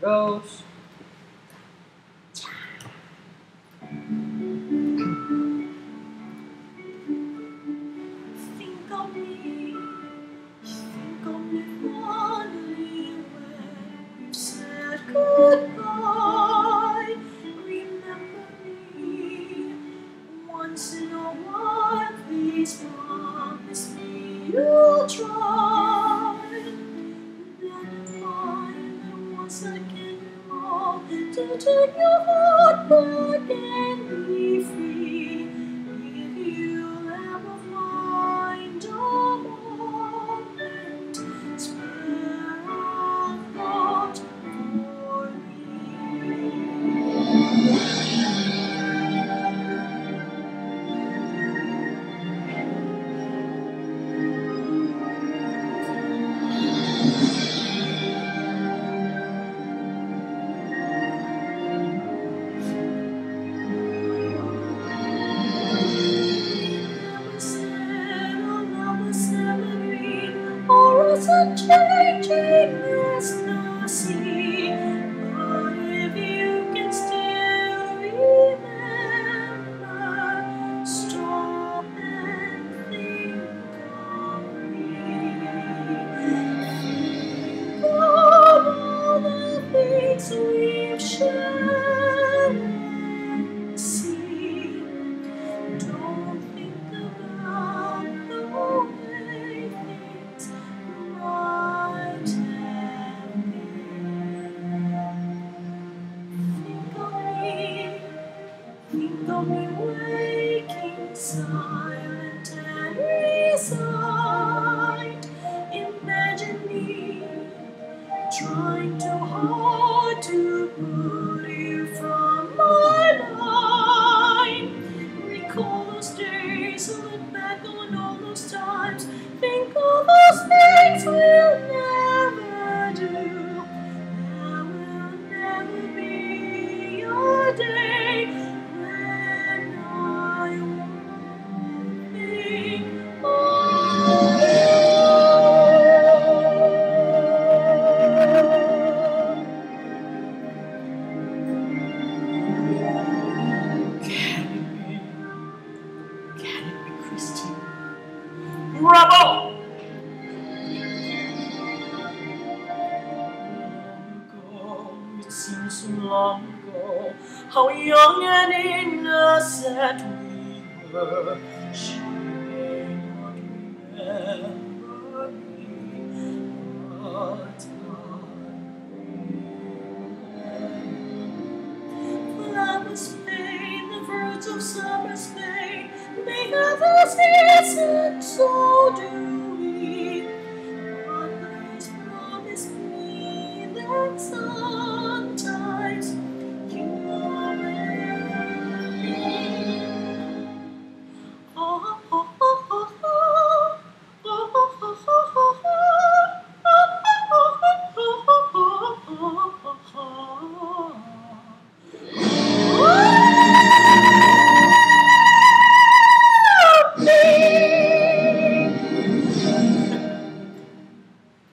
it goes. Promise me you'll try, then find that once again all to take your heart back and be free. If you ever find a moment, spare a thought for me. A changing mist I see, but if you can still remember, stop and think of all the things we've shared and see. Don't think about the way things waking, silent and resigned. Imagine me trying too hard to put you from my mind. Recall those days, look back on all those times. Think of those things we'll never do. There will never be a day. Bravo! Long ago, it seems so long ago, how young and innocent we were. She may not remember me, but I flowers fade, the fruits of summer's fade, they have us innocent.